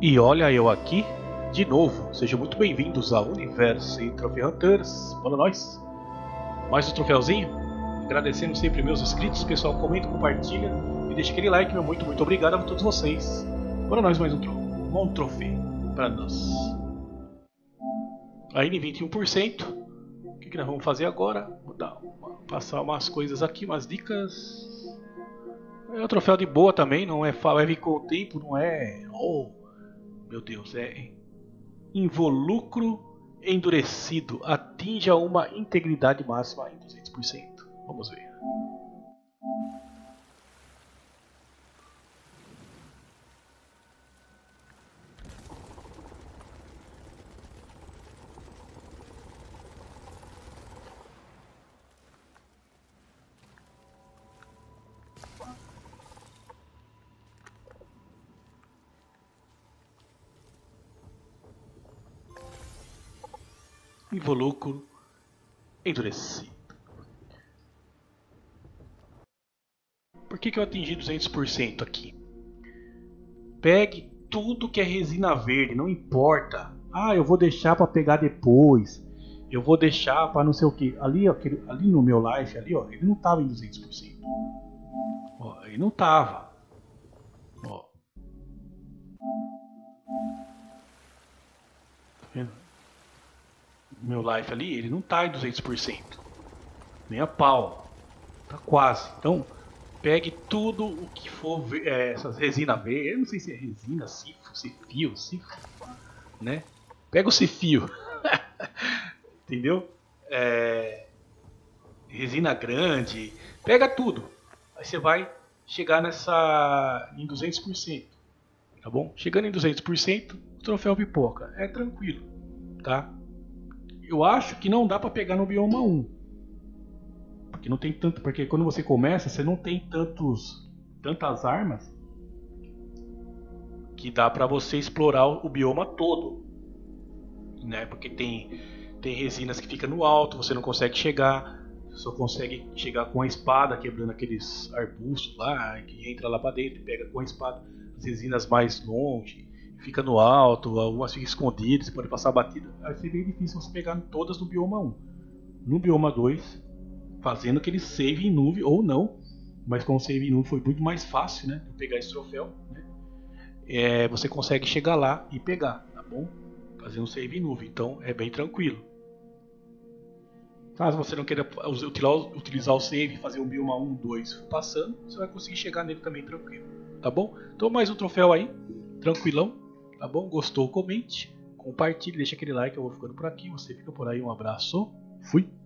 E olha eu aqui de novo, sejam muito bem-vindos a Universe Trophy Hunter, bora nós! Mais um troféuzinho, agradecendo sempre meus inscritos, pessoal, comenta, compartilha e deixa aquele like, meu muito obrigado a todos vocês. Bora nós, mais um bom troféu para nós. Aí em 21%, o que nós vamos fazer agora? Vou passar umas coisas aqui, umas dicas. É um troféu de boa também, não é leve com o tempo, não é... Oh, meu Deus, é... Involucro endurecido. Atinja uma integridade máxima em 200%. Vamos ver. Involucro endurecido. Por que eu atingi 200% aqui? Pegue tudo que é resina verde, não importa. Ah, eu vou deixar para pegar depois. Eu vou deixar para não sei o que. Ali, ó, ali no meu life, ali, ó, ele não tava em 200%. Ó, ele não tava. Ó. Tá vendo? Meu life ali, ele não tá em 200%, nem a pau, tá quase. Então pegue tudo o que for essas resina verde, eu não sei se é resina, se fio, né? Pega o se fio, entendeu? Resina grande, pega tudo, aí você vai chegar nessa em 200%, tá bom? Chegando em 200%, o troféu pipoca, é tranquilo, tá? Eu acho que não dá para pegar no bioma 1. Porque não tem tanto, porque quando você começa, você não tem tantas armas que dá para você explorar o bioma todo, né? Porque tem resinas que fica no alto, você não consegue chegar, só consegue chegar com a espada, quebrando aqueles arbustos lá, que entra lá para dentro, pega com a espada. As resinas mais longe fica no alto, algumas ficam escondidas, você pode passar batida. Aí seria bem difícil você pegar todas no bioma 1. No bioma 2, fazendo aquele save em nuvem ou não, mas com o save em nuvem foi muito mais fácil, né? Pegar esse troféu, né? Você consegue chegar lá e pegar, tá bom? Fazendo um save em nuvem, então é bem tranquilo. Caso você não queira utilizar o save e fazer o bioma 1, 2 passando, você vai conseguir chegar nele também tranquilo, tá bom? Então mais um troféu aí, tranquilão. Tá bom? Gostou? Comente, compartilhe, deixa aquele like, eu vou ficando por aqui, você fica por aí, um abraço, fui!